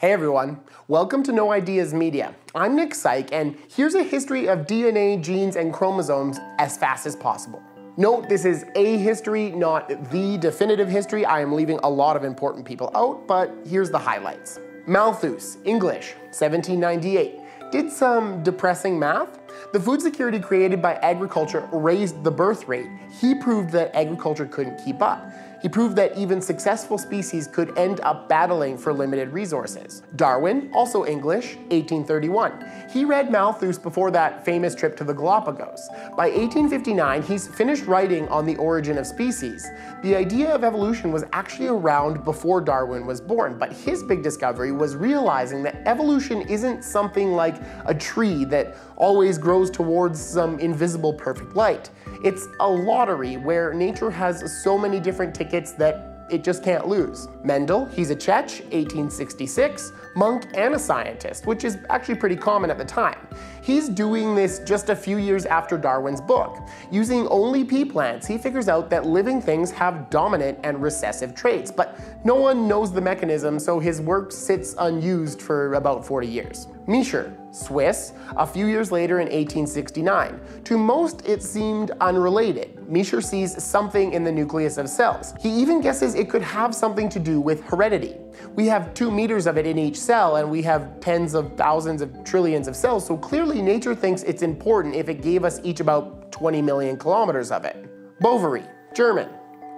Hey everyone, welcome to No Ideas Media. I'm Nick Syke, and here's a history of DNA, genes, and chromosomes as fast as possible. Note, this is a history, not the definitive history. I am leaving a lot of important people out, but here's the highlights. Malthus, English, 1798, did some depressing math. The food security created by agriculture raised the birth rate. He proved that agriculture couldn't keep up. He proved that even successful species could end up battling for limited resources. Darwin, also English, 1831. He read Malthus before that famous trip to the Galapagos. By 1859, he's finished writing on The Origin of Species. The idea of evolution was actually around before Darwin was born, but his big discovery was realizing that evolution isn't something like a tree that always grows towards some invisible perfect light. It's a lottery where nature has so many different tickets that it just can't lose. Mendel, he's a Czech, 1866, monk and a scientist, which is actually pretty common at the time. He's doing this just a few years after Darwin's book. Using only pea plants, he figures out that living things have dominant and recessive traits, but no one knows the mechanism, so his work sits unused for about 40 years. Miescher, Swiss, a few years later in 1869. To most, it seemed unrelated. Miescher sees something in the nucleus of cells. He even guesses it could have something to do with heredity. We have 2 meters of it in each cell, and we have tens of thousands of trillions of cells, so clearly nature thinks it's important if it gave us each about 20 million kilometers of it. Boveri, German,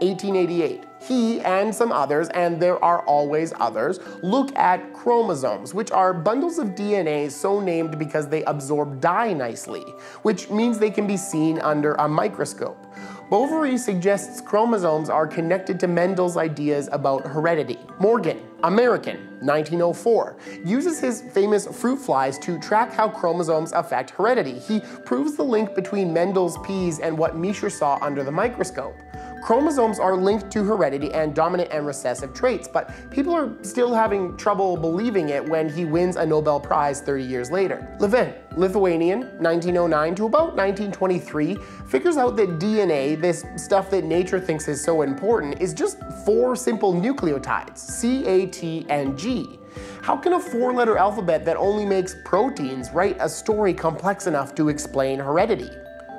1888. He and some others, and there are always others, look at chromosomes, which are bundles of DNA so named because they absorb dye nicely, which means they can be seen under a microscope. Boveri suggests chromosomes are connected to Mendel's ideas about heredity. Morgan, American, 1904, uses his famous fruit flies to track how chromosomes affect heredity. He proves the link between Mendel's peas and what Miescher saw under the microscope. Chromosomes are linked to heredity and dominant and recessive traits, but people are still having trouble believing it when he wins a Nobel Prize 30 years later. Levene, Lithuanian, 1909 to about 1923, figures out that DNA, this stuff that nature thinks is so important, is just four simple nucleotides, C, A, T, and G. How can a four-letter alphabet that only makes proteins write a story complex enough to explain heredity?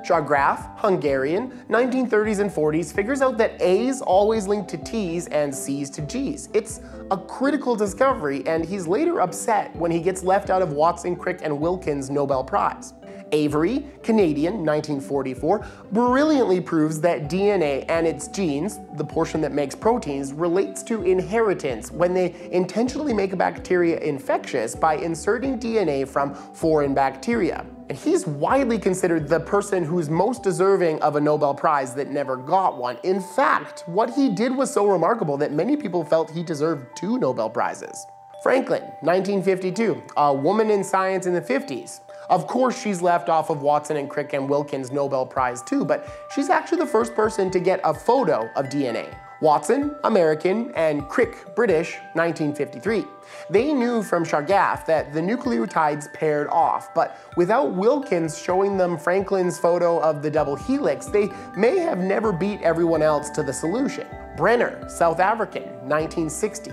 Chargaff, Hungarian, 1930s and 40s, figures out that A's always link to T's and C's to G's. It's a critical discovery, and he's later upset when he gets left out of Watson, Crick, and Wilkins' Nobel Prize. Avery, Canadian, 1944, brilliantly proves that DNA and its genes, the portion that makes proteins, relates to inheritance when they intentionally make a bacteria infectious by inserting DNA from foreign bacteria. And he's widely considered the person who's most deserving of a Nobel Prize that never got one. In fact, what he did was so remarkable that many people felt he deserved 2 Nobel Prizes. Franklin, 1952, a woman in science in the 50s. Of course, she's left off of Watson and Crick and Wilkins' Nobel Prize too, but she's actually the first person to get a photo of DNA. Watson, American, and Crick, British, 1953. They knew from Chargaff that the nucleotides paired off, but without Wilkins showing them Franklin's photo of the double helix, they may have never beat everyone else to the solution. Brenner, South African, 1960.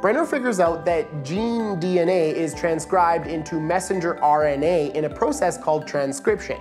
Brenner figures out that gene DNA is transcribed into messenger RNA in a process called transcription.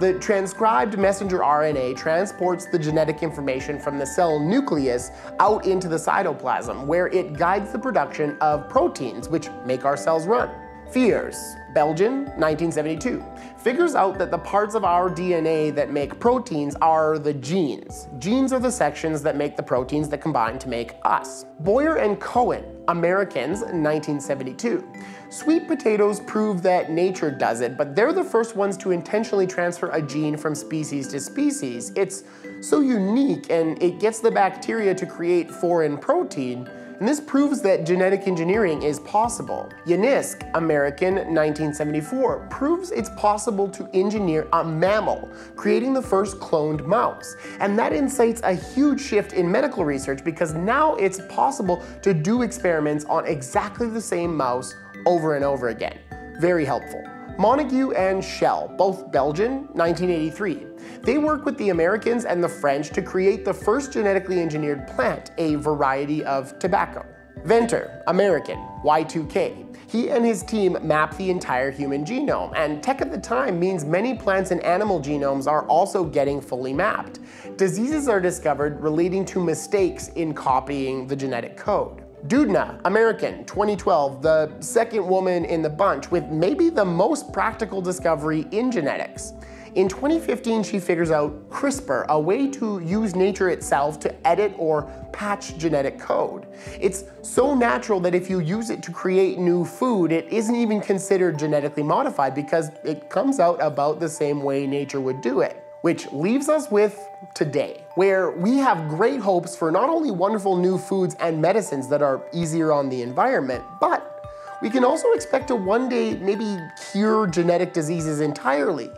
The transcribed messenger RNA transports the genetic information from the cell nucleus out into the cytoplasm, where it guides the production of proteins, which make our cells run. Fears, Belgian, 1972, figures out that the parts of our DNA that make proteins are the genes. Genes are the sections that make the proteins that combine to make us. Boyer and Cohen, Americans, 1972. Sweet potatoes prove that nature does it, but they're the first ones to intentionally transfer a gene from species to species. It's so unique, and it gets the bacteria to create foreign protein. And this proves that genetic engineering is possible. Unisk, American, 1974, proves it's possible to engineer a mammal, creating the first cloned mouse. And that incites a huge shift in medical research because now it's possible to do experiments on exactly the same mouse over and over again. Very helpful. Montagu and Schell, both Belgian, 1983. They work with the Americans and the French to create the first genetically engineered plant, a variety of tobacco. Venter, American, Y2K. He and his team mapped the entire human genome, and tech at the time means many plants and animal genomes are also getting fully mapped. Diseases are discovered relating to mistakes in copying the genetic code. Doudna, American, 2012, the second woman in the bunch with maybe the most practical discovery in genetics. In 2015, she figures out CRISPR, a way to use nature itself to edit or patch genetic code. It's so natural that if you use it to create new food, it isn't even considered genetically modified because it comes out about the same way nature would do it. Which leaves us with today, where we have great hopes for not only wonderful new foods and medicines that are easier on the environment, but we can also expect to one day maybe cure genetic diseases entirely.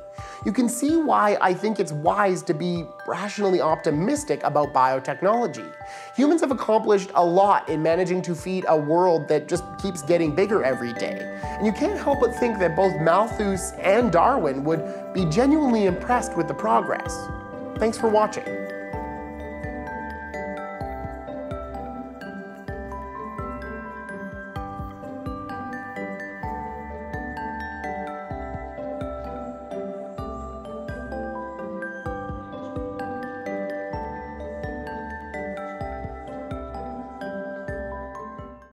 You can see why I think it's wise to be rationally optimistic about biotechnology. Humans have accomplished a lot in managing to feed a world that just keeps getting bigger every day. And you can't help but think that both Malthus and Darwin would be genuinely impressed with the progress. Thanks for watching.